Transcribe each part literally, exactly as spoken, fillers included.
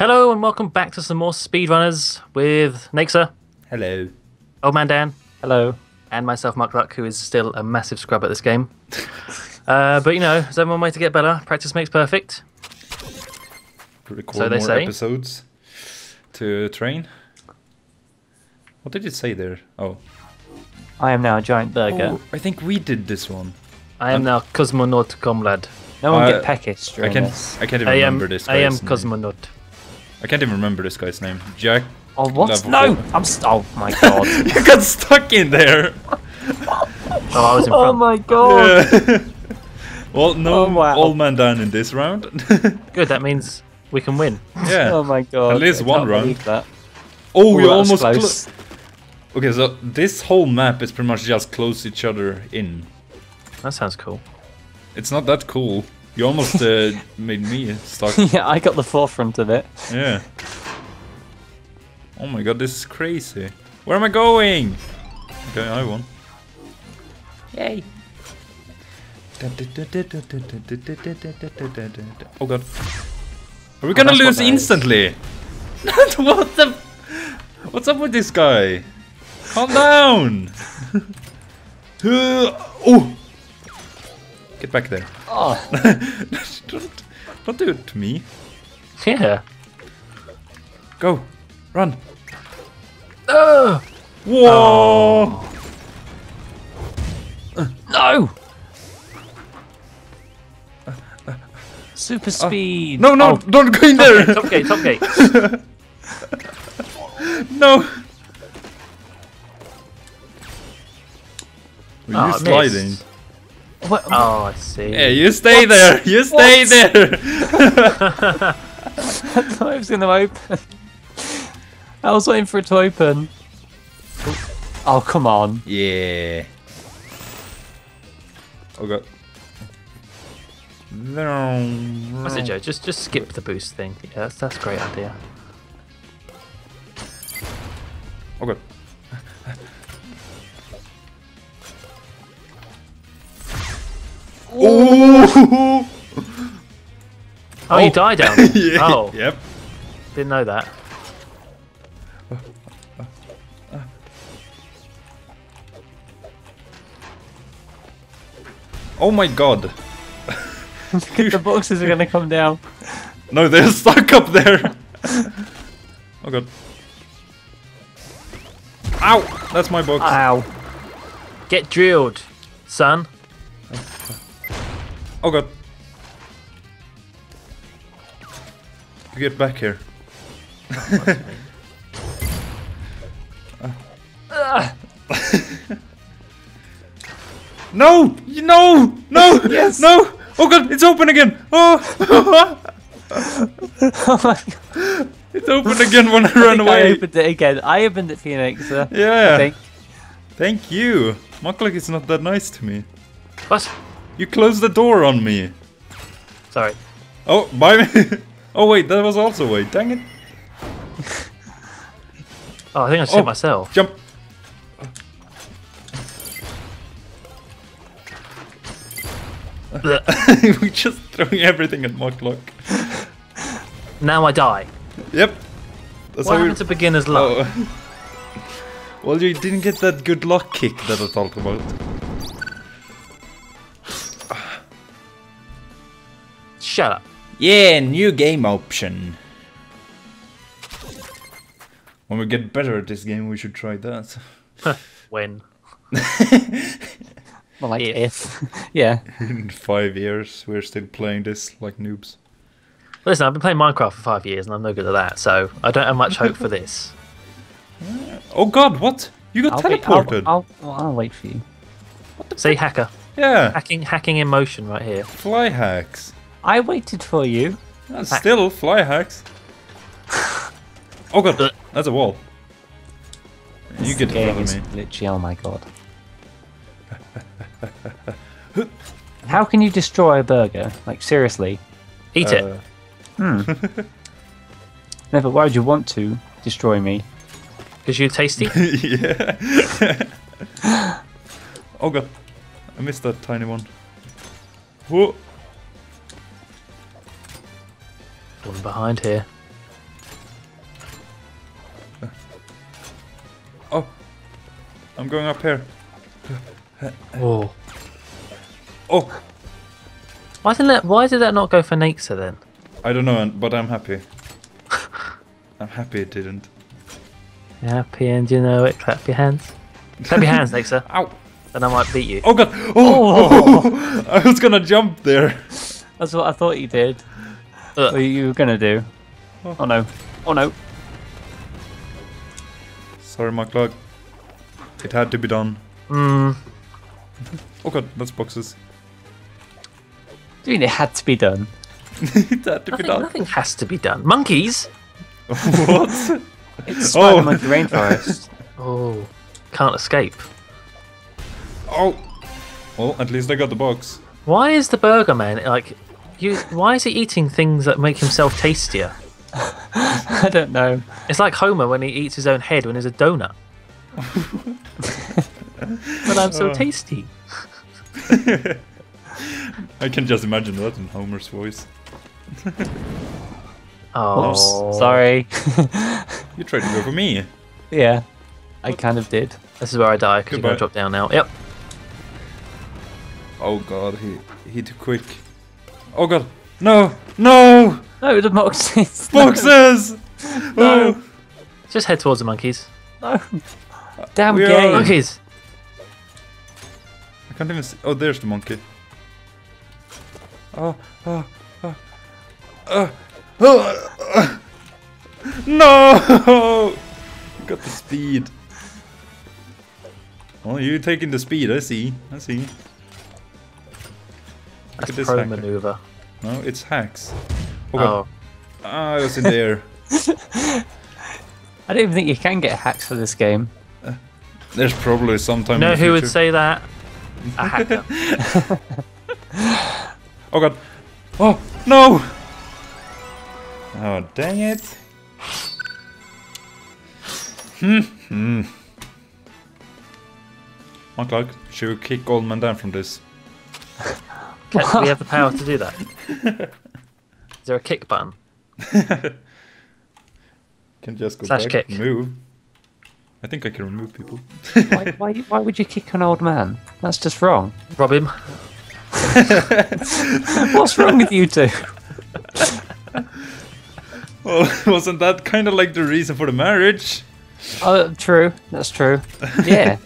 Hello and welcome back to some more Speedrunners with Nayxerr. Hello. Oldman eighteen. Hello. And myself, Muckluck, who is still a massive scrub at this game. uh, but you know, there's only one way to get better. Practice makes perfect. Record so they more say. Episodes to train. What did it say there? Oh. I am now a giant burger. Oh, I think we did this one. I am um, now Cosmonaut Comrade. No one uh, get peckish during I can, this. I can't even I am, remember this guy's I am name. Cosmonaut. I can't even remember this guy's name. Jack. Oh, what? Lavo no! I'm st Oh, my God. You got stuck in there! Oh, I was in front. Oh, my God! Yeah. Well, no oh, wow. Old man down in this round. Good, that means we can win. Yeah. Oh, my God. At least I one round. That. Oh, we almost close. Cl okay, so this whole map is pretty much just close each other in. That sounds cool. It's not that cool. You almost uh, made me stuck. Yeah, I got the forefront of it. Yeah. Oh my God, this is crazy. Where am I going? Okay, I won. Yay. Oh God. Are we gonna oh, lose instantly? What the? What's up with this guy? Calm down. Oh. Get back there. Oh. don't, don't do it to me. Yeah. Go. Run. Oh. Whoa. Oh. No. Uh, uh, Super speed. Uh, no, no. Oh. Don't go in there. Top gate, top gate. Top gate. No. Were oh, you sliding? Missed. What? Oh, I see. Yeah, you stay what? There. You stay what? There. I thought it was gonna open. I was waiting for it to open. Oh, come on. Yeah. Oh God. No. That's it, Joe. Just, just skip the boost thing. Yeah, that's that's a great idea. Oh God. Oh. Oh, you die down. Yeah. Oh. Yep. Didn't know that. Uh, uh, uh. Oh my God. The boxes are gonna come down. No, they're stuck up there. Oh God. Ow! That's my box. Ow. Get drilled, son. Oh God. You get back here. uh. No! No! No! Yes! No! Oh God, it's open again! Oh! Oh my God. It's open again when I, I run away. I opened it again. I opened it for you, Nayxerr. Yeah. I think. Thank you. Muckluck is not that nice to me. What? You closed the door on me. Sorry. Oh, bye. Oh wait, that was also a way. Dang it. Oh, I think I shot oh, myself. Jump. We just throwing everything at Muckluck. Now I die. Yep. That's what happened to beginner's luck? Oh. Well, you didn't get that good luck kick that I talked about. Shut up. Yeah, new game option. When we get better at this game, we should try that. When? Well, like if. Yeah. In five years, we're still playing this like noobs. Listen, I've been playing Minecraft for five years and I'm no good at that, so I don't have much hope for this. Oh God, what? You got I'll teleported. Be, I'll, I'll, I'll wait for you. See, hacker. Yeah. Hacking, hacking in motion right here. Fly hacks. I waited for you. Uh, still fly hacks. Oh God, that's a wall. This you get in front of me. Literally, oh my God. How can you destroy a burger? Like seriously? Eat uh. it. Hmm. Never. Why would you want to destroy me? Because you're tasty. Yeah. Oh God, I missed that tiny one. Whoa. One behind here. Oh, I'm going up here. Oh. Oh. Why didn't that? Why did that not go for Nayxerr then? I don't know, but I'm happy. I'm happy it didn't. You're happy and you know it. Clap your hands. Clap your hands, Nayxerr. Ow! Then I might beat you. Oh god! Oh! Oh. I was gonna jump there. That's what I thought you did. Ugh. What are you gonna do? Oh. Oh no! Oh no! Sorry, Muckluck. It had to be done. Mm. Oh god, that's boxes. What do you mean it had to be done? It had to nothing, be done. Nothing has to be done. Monkeys? What? It's Spider oh. Monkey Rainforest. Oh, can't escape. Oh, well, at least I got the box. Why is the burger man like? You, why is he eating things that make himself tastier? I don't know. It's like Homer when he eats his own head when he's a donut. But I'm so tasty. I can just imagine that in Homer's voice. Oh, oops, sorry. You tried to go for me. Yeah, I kind of did. This is where I die because you're gonna drop down now. Yep. Oh god, he he too quick. Oh god, no, no, no, the boxes, boxes. No. No, just head towards the monkeys. No, damn we game, are... monkeys. I can't even see. Oh, there's the monkey. Oh, oh, oh, oh. Oh, no! Got the speed. Oh, you're taking the speed. I see. I see. That's a pro maneuver. No, it's hacks. Oh, oh. Ah, I was in the air. I don't even think you can get hacks for this game. Uh, there's probably some time. No, who would say that? A hacker. Oh god! Oh no! Oh, dang it! Hmm. Hmm. Muckluck, should we kick Oldman down from this? Can we have the power to do that? Is there a kick button? Can just go Slash back kick. And move. I think I can remove people. why, why, why would you kick an old man? That's just wrong. Rob him. What's wrong with you two? Well, wasn't that kind of like the reason for the marriage? Oh, true. That's true. Yeah.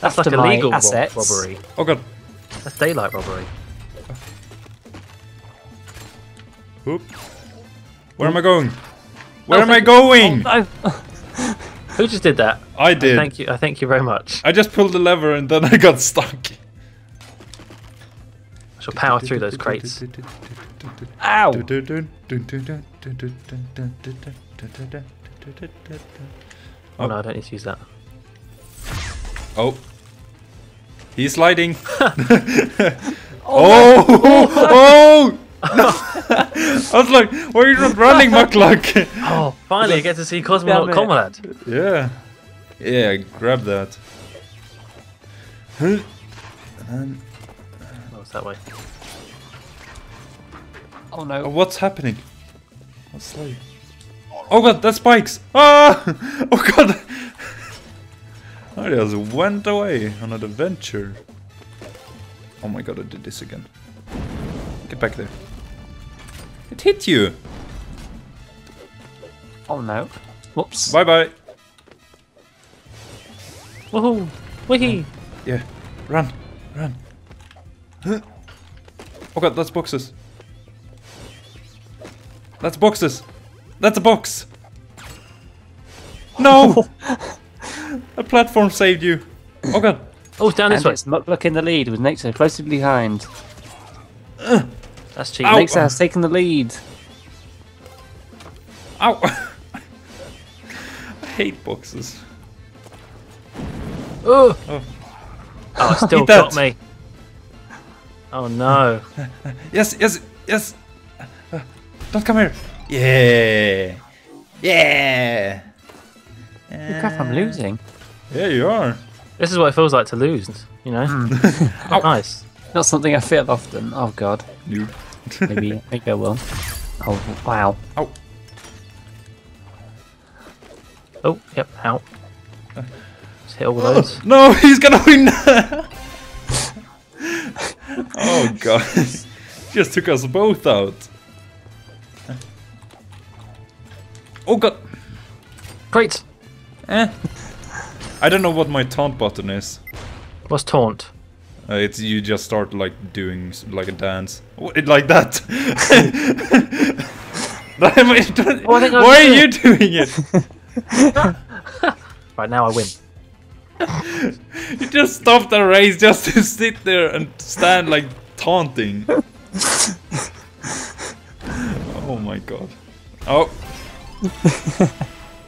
That's like illegal rob robbery. Oh god. That's daylight robbery. Oop. Where Oop. am I going? Where oh, am I going? Oh, no. Who just did that? I did. I thank you. I thank you very much. I just pulled the lever and then I got stuck. I shall power through those crates. Ow! Oh, oh no, I don't need to use that. Oh. He's sliding. Oh! Oh! Oh! I was like, why are you not running, Muckluck? Oh, finally I get to see Cosmonaut Comrade. Yeah. Yeah, grab that. And then... Oh, it's that way. Oh no. Oh, what's happening? What's sliding? Oh god, that spikes! Ah! Oh god! I just went away on an adventure. Oh my god, I did this again. Get back there. It hit you! Oh no. Whoops. Bye bye! Woohoo! Woohee! Um, yeah, run! Run! Huh? Oh god, that's boxes! That's boxes! That's a box! No! A platform saved you. Oh god. Oh, down this and way. It's Muckluck in the lead with Nayxerr closely behind. Uh, That's cheap. Nayxerr has taken the lead. Ow. I hate boxes. Oh. Oh, oh it still got that. me. Oh no. Yes, yes, yes. Uh, don't come here. Yeah. Yeah. Look up, I'm losing. Yeah, you are. This is what it feels like to lose, you know? Oh. Nice. Not something I feel often. Oh, God. Nope. maybe, maybe I will. Oh, wow. Oh. Oh, yep, ow. Uh, hit all those. No, he's gonna win! Oh god. Just took us both out. Oh god. Great. Eh. I don't know what my taunt button is. What's taunt? Uh, it's you just start like doing like a dance. What, like that. Oh, I think I why are you it. doing it? Right now I win. You just stopped the race just to sit there and stand like taunting. Oh my god. Oh.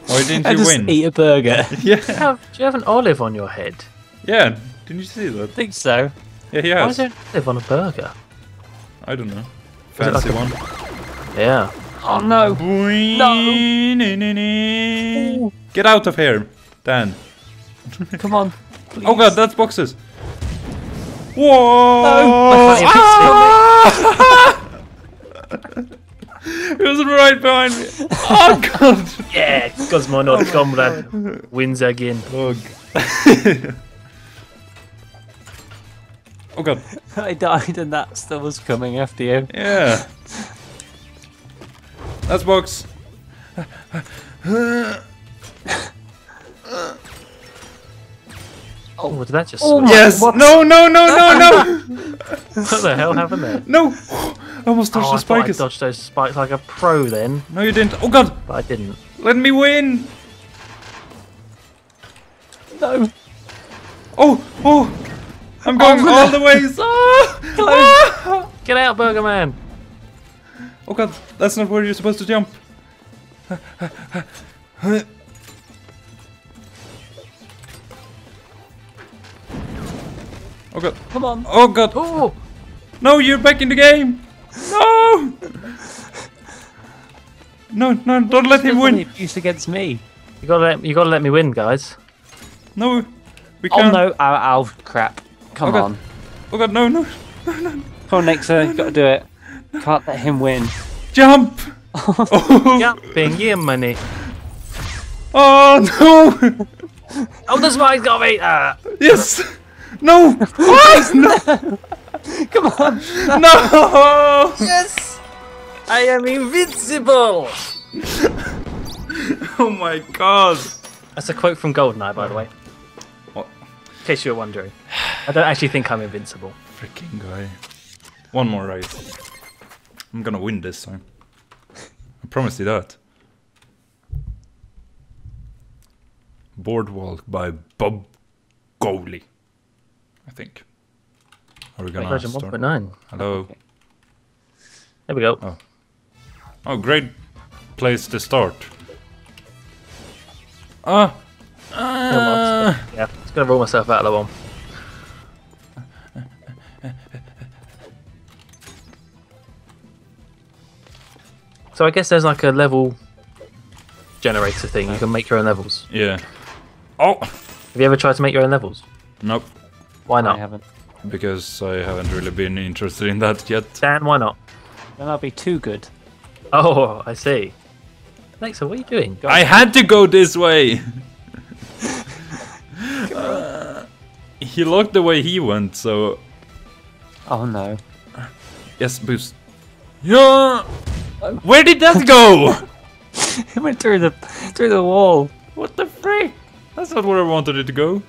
Why didn't I you just win? Eat a burger. Yeah. Do you, have, do you have an olive on your head? Yeah. Didn't you see that? I think so. Yeah, he has. Why is there an olive on a burger? I don't know. Fancy like one. Yeah. Oh no! No! Get out of here, Dan. Come on. Please. Oh god, that's boxes. Whoa! No. I ah! It was right behind me. Oh god! Yeah, Cosmonaut oh, Comrade god. wins again. Oh god. Oh god. I died and that still was coming after you. Yeah. That's box. Oh, did that just? Oh, yes. What? No, no, no, no, no. What the hell happened there? No, I almost dodged oh, the spikes. I dodged those spikes like a pro. Then. No, you didn't. Oh god. But I didn't. Let me win. No. Oh, oh. I'm going oh, all no. the ways. Oh. Ah. Get out, Burger Man. Oh god, that's not where you're supposed to jump. Oh god. Come on. Oh god. Oh. No, you're back in the game. No. No, no, don't let him win. Abuse against me. You gotta let, you gotta let me win, guys. No, we can't. Oh no, ow, ow, crap. Come oh, on. Oh god, no, no, no, no. Come on, Nayxerr, no, no. Gotta do it. Can't let him win. Jump! Oh. Jumping, yeah, money. Oh no! Oh, this one's got me. Uh. Yes. No. What? No. Come on. No. No. Yes. I am invincible. Oh my god. That's a quote from Goldeneye, by the way. What? In case you were wondering, I don't actually think I'm invincible. Freaking guy. One more race. I'm gonna win this time. I promise you that. Boardwalk by Bob Goley. I think. Are we gonna start? one point nine. Hello. Okay. There we go. Oh. Oh, great place to start. Ah. Uh, uh, yeah, I'm just gonna roll myself out of the one. So I guess there's like a level generator thing. You can make your own levels. Yeah. Oh. Have you ever tried to make your own levels? Nope. Why not? I haven't. Because I haven't really been interested in that yet. Dan, why not? Then I'll be too good. Oh, I see. Nayxerr, what are you doing? Go I on. had to go this way. uh, he locked the way he went, so. Oh no. Yes, boost. Yeah. Where did that go? It went through the through the wall. What the frick? That's not where I wanted it to go.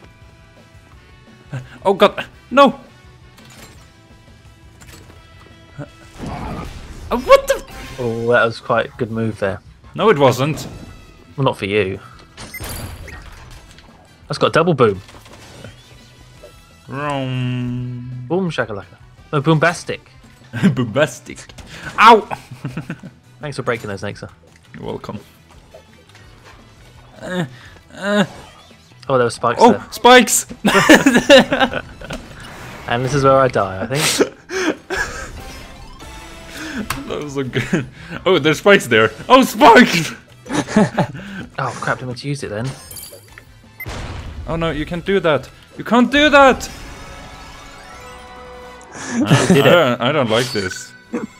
Oh god, no! What the? Oh, that was quite a good move there. No, it wasn't. Well, not for you. That's got a double boom. Wrong. Boom shakalaka. No, boombastic. Bombastic. Ow! Thanks for breaking those, Nayxerr. You're welcome. Uh, uh. Oh, there were spikes oh, there. Oh, spikes! And this is where I die, I think. That was so good. Oh, there's spikes there. Oh, spikes! Oh, crap, I meant to use it then. Oh no, you can't do that. You can't do that! I, did I, don't, I don't like this.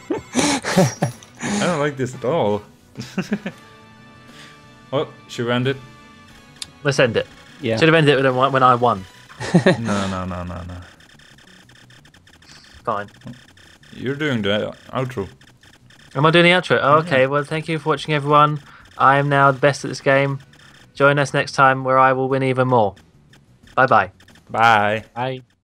I don't like this at all. Oh, should we end it? Let's end it. Yeah. Should have ended it when I won. no, no, no, no, no. Fine. You're doing the outro. Am I doing the outro? Oh, okay, well, thank you for watching, everyone. I am now the best at this game. Join us next time where I will win even more. Bye-bye. Bye. Bye. Bye.